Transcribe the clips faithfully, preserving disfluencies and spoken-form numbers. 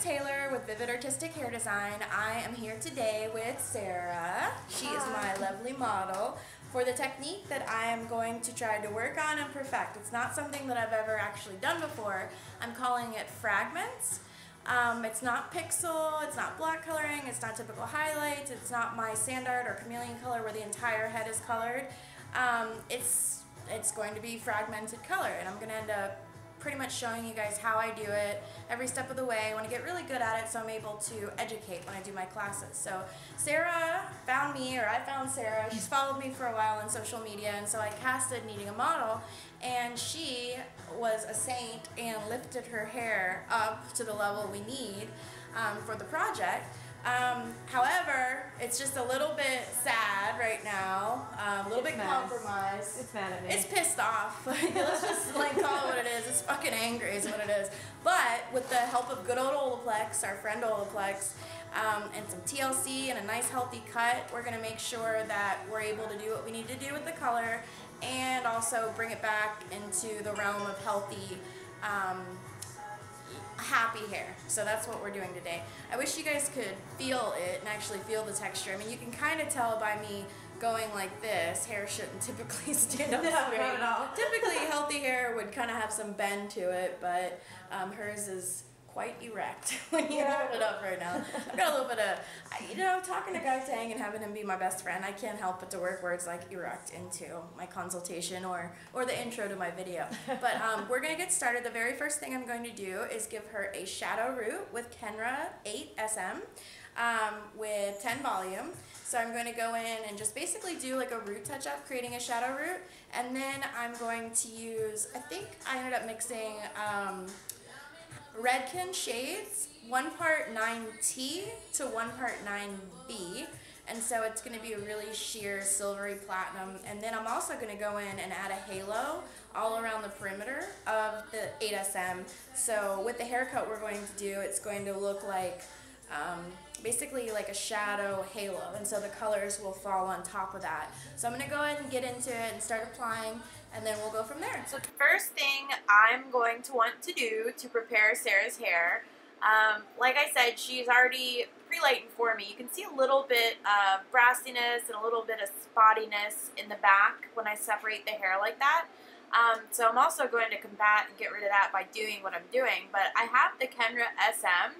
Taylor with Vivid Artistic Hair Design. I am here today with Sarah. She Hi. is my lovely model for the technique that I am going to try to work on and perfect. It's not something that I've ever actually done before. I'm calling it fragments. Um, it's not pixel, it's not block coloring, it's not typical highlights, it's not my sand art or chameleon color where the entire head is colored. Um, it's, it's going to be fragmented color, and I'm going to end up pretty much showing you guys how I do it every step of the way. I want to get really good at it so I'm able to educate when I do my classes. So Sarah found me, or I found Sarah. She's followed me for a while on social media, and so I casted needing a model, and she was a saint and lifted her hair up to the level we need um, for the project. Um, however, it's just a little bit sad right now, um, a little it's bit mad. compromised. It's mad at me. It's pissed off. Like, let's just like call it what it is. It's fucking angry is what it is. But with the help of good old Olaplex, our friend Olaplex, um, and some T L C and a nice healthy cut, we're going to make sure that we're able to do what we need to do with the color and also bring it back into the realm of healthy um, happy hair. So that's what we're doing today. I wish you guys could feel it and actually feel the texture. I mean, you can kind of tell by me going like this. Hair shouldn't typically stand up no, straight. Not at all. Typically, healthy hair would kind of have some bend to it, but um, hers is quite erect when you yeah. hold it up right now. I've got a little bit of, you know, talking to Guy Tang and having him be my best friend, I can't help but to work words like erect into my consultation or, or the intro to my video. But um, we're going to get started. The very first thing I'm going to do is give her a shadow root with Kenra eight S M um, with ten volume. So I'm going to go in and just basically do like a root touch-up, creating a shadow root. And then I'm going to use, I think I ended up mixing um, Redken shades, one part nine T to one part nine B, and so it's going to be a really sheer silvery platinum. And then I'm also going to go in and add a halo all around the perimeter of the eight S M. So with the haircut we're going to do, it's going to look like um, basically like a shadow halo, and so the colors will fall on top of that. So I'm going to go ahead and get into it and start applying, and then we'll go from there. So the first thing I'm going to want to do to prepare Sarah's hair, um, like I said, she's already pre-lighting for me. You can see a little bit of brassiness and a little bit of spottiness in the back when I separate the hair like that. Um, so I'm also going to combat and get rid of that by doing what I'm doing. But I have the Kenra S M,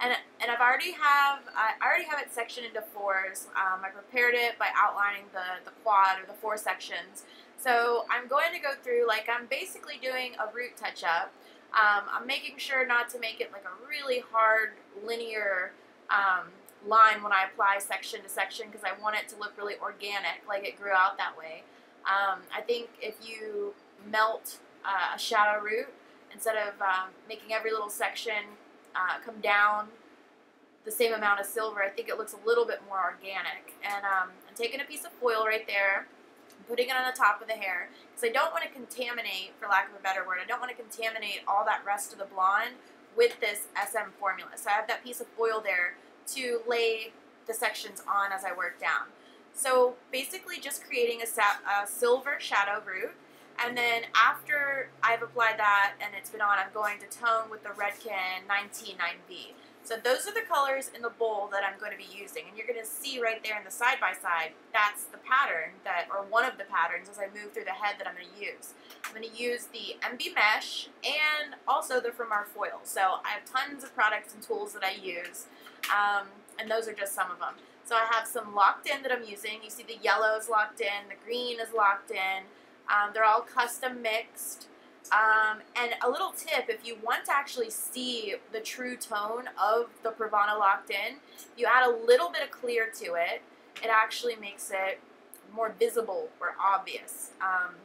and and I've already have I already have it sectioned into fours. Um, I prepared it by outlining the the quad or the four sections. So I'm going to go through like I'm basically doing a root touch-up. Um, I'm making sure not to make it like a really hard linear um, line when I apply section to section, because I want it to look really organic, like it grew out that way. Um, I think if you melt uh, a shadow root, instead of um, making every little section uh, come down the same amount of silver, I think it looks a little bit more organic. And um, I'm taking a piece of foil right there, putting it on the top of the hair, because I don't want to contaminate, for lack of a better word, I don't want to contaminate all that rest of the blonde with this S M formula. So I have that piece of foil there to lay the sections on as I work down. So basically just creating a, sap, a silver shadow root, and then after I've applied that and it's been on, I'm going to tone with the Redken nineteen nine B. So those are the colors in the bowl that I'm going to be using, and you're going to see right there in the side-by-side, that's the pattern that, or one of the patterns as I move through the head that I'm going to use. I'm going to use the M B mesh, and also they're from our foil. So I have tons of products and tools that I use, um, and those are just some of them. So I have some locked in that I'm using. You see the yellow is locked in, the green is locked in. Um, they're all custom mixed. Um, and a little tip, if you want to actually see the true tone of the Pravana locked in, you add a little bit of clear to it, it actually makes it more visible or obvious. Um,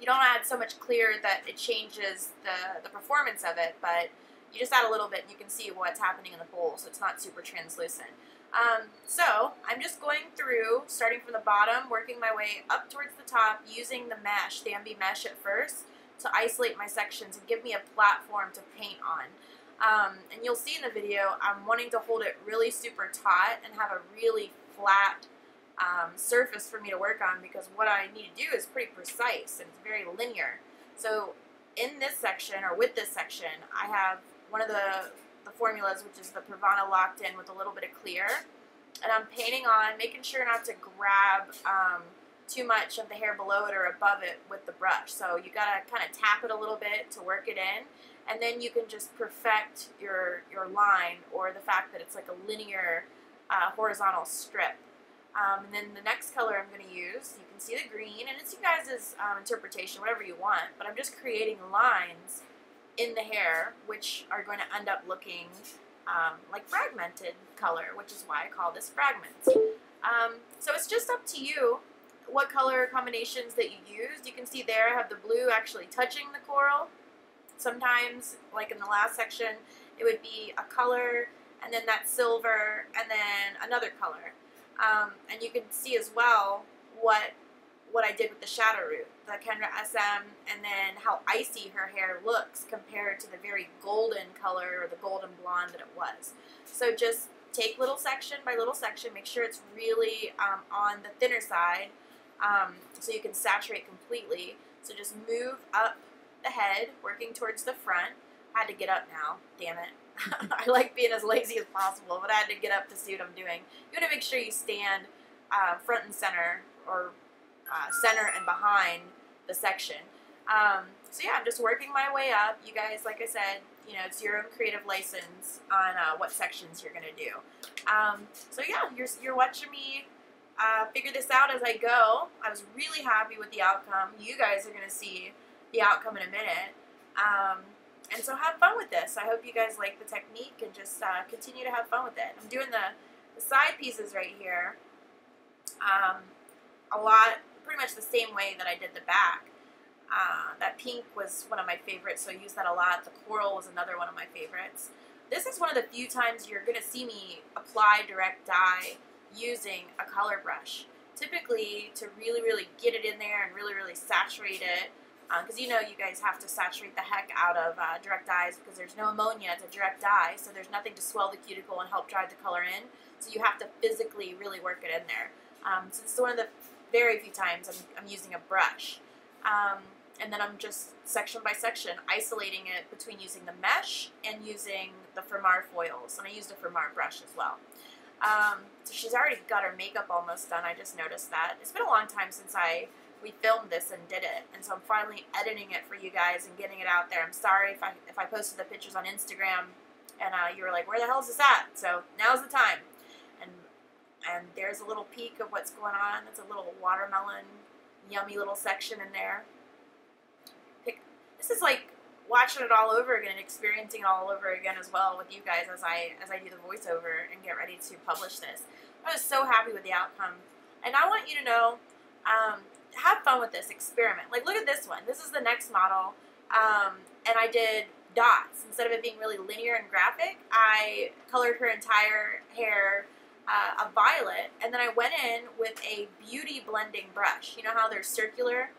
you don't add so much clear that it changes the, the performance of it, but you just add a little bit and you can see what's happening in the bowl, so it's not super translucent. Um, so I'm just going through, starting from the bottom, working my way up towards the top, using the mesh, the M B mesh at first, to isolate my sections and give me a platform to paint on. Um, and you'll see in the video, I'm wanting to hold it really super taut and have a really flat um, surface for me to work on, because what I need to do is pretty precise and it's very linear. So in this section, or with this section, I have one of the, the formulas, which is the Pravana locked in with a little bit of clear. And I'm painting on, making sure not to grab um, too much of the hair below it or above it with the brush. So you gotta kind of tap it a little bit to work it in. And then you can just perfect your, your line, or the fact that it's like a linear uh, horizontal strip. Um, and then the next color I'm going to use, you can see the green, and it's you guys' um, interpretation, whatever you want, but I'm just creating lines in the hair which are going to end up looking um, like fragmented color, which is why I call this fragments. Um, so it's just up to you what color combinations that you use. You can see there I have the blue actually touching the coral. Sometimes, like in the last section, it would be a color, and then that silver, and then another color. Um, and you can see as well what what I did with the shadow root, the Kenra S M, and then how icy her hair looks compared to the very golden color, or the golden blonde that it was. So just take little section by little section, make sure it's really um, on the thinner side, um, so you can saturate completely. So just move up the head, working towards the front. I had to get up now, damn it. I like being as lazy as possible, but I had to get up to see what I'm doing. You want to make sure you stand uh, front and center, or uh, center and behind the section. Um, so yeah, I'm just working my way up. You guys, like I said, you know, it's your own creative license on uh, what sections you're going to do. Um, so yeah, you're, you're watching me uh, figure this out as I go. I was really happy with the outcome. You guys are going to see the outcome in a minute. Um, And so have fun with this. I hope you guys like the technique, and just uh, continue to have fun with it. I'm doing the, the side pieces right here um, a lot, pretty much the same way that I did the back. Uh, that pink was one of my favorites, so I used that a lot. The coral was another one of my favorites. This is one of the few times you're going to see me apply direct dye using a color brush. Typically, to really, really get it in there and really, really saturate it, because um, you know you guys have to saturate the heck out of uh, direct dyes, because there's no ammonia, it's a direct dye, so there's nothing to swell the cuticle and help drive the color in, so you have to physically really work it in there. Um, so this is one of the very few times I'm, I'm using a brush. Um, and then I'm just section by section isolating it between using the mesh and using the Fermar foils, and I used a Fermar brush as well. Um, so she's already got her makeup almost done, I just noticed that. It's been a long time since I... we filmed this and did it, and so I'm finally editing it for you guys and getting it out there. I'm sorry if I, if I posted the pictures on Instagram and uh, you were like, where the hell is this at? So now's the time. And and there's a little peek of what's going on. It's a little watermelon, yummy little section in there. Pick, this is like watching it all over again and experiencing it all over again as well with you guys as I, as I do the voiceover and get ready to publish this. I was so happy with the outcome. And I want you to know, um, have fun with this experiment. Like, look at this one. This is the next model, um, and I did dots. Instead of it being really linear and graphic, I colored her entire hair uh, a violet, and then I went in with a beauty blending brush. You know how they're circular?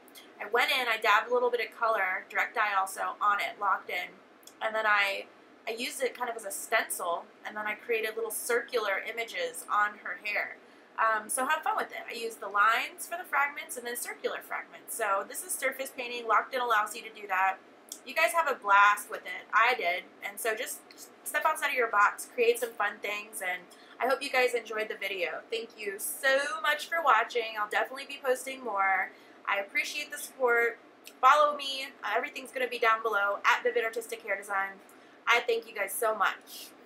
I went in, I dabbed a little bit of color, direct dye also, on it, locked in, and then I, I used it kind of as a stencil, and then I created little circular images on her hair. Um, so have fun with it. I use the lines for the fragments and then circular fragments. So this is surface painting. Locked In allows you to do that. You guys have a blast with it. I did. And so just step outside of your box, create some fun things, and I hope you guys enjoyed the video. Thank you so much for watching. I'll definitely be posting more. I appreciate the support. Follow me. Uh, everything's going to be down below at Vivid Artistic Hair Design. I thank you guys so much.